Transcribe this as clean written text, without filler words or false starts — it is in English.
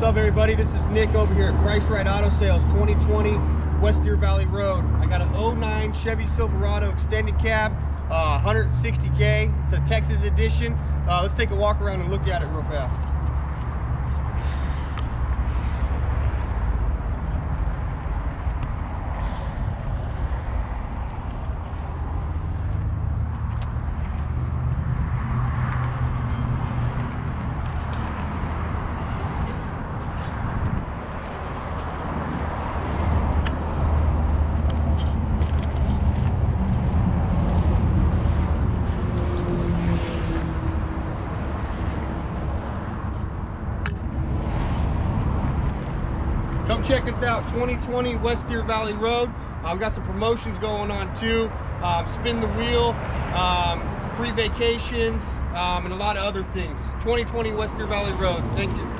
What's up, everybody? This is Nick over here at Priced Right Auto Sales, 2020 West Deer Valley Road. I got an 09 Chevy Silverado extended cab, 160K. It's a Texas edition. Let's take a walk around and look at it real fast. Come check us out, 2020 West Deer Valley Road. We've got some promotions going on too. Spin the wheel, free vacations, and a lot of other things. 2020 West Deer Valley Road, thank you.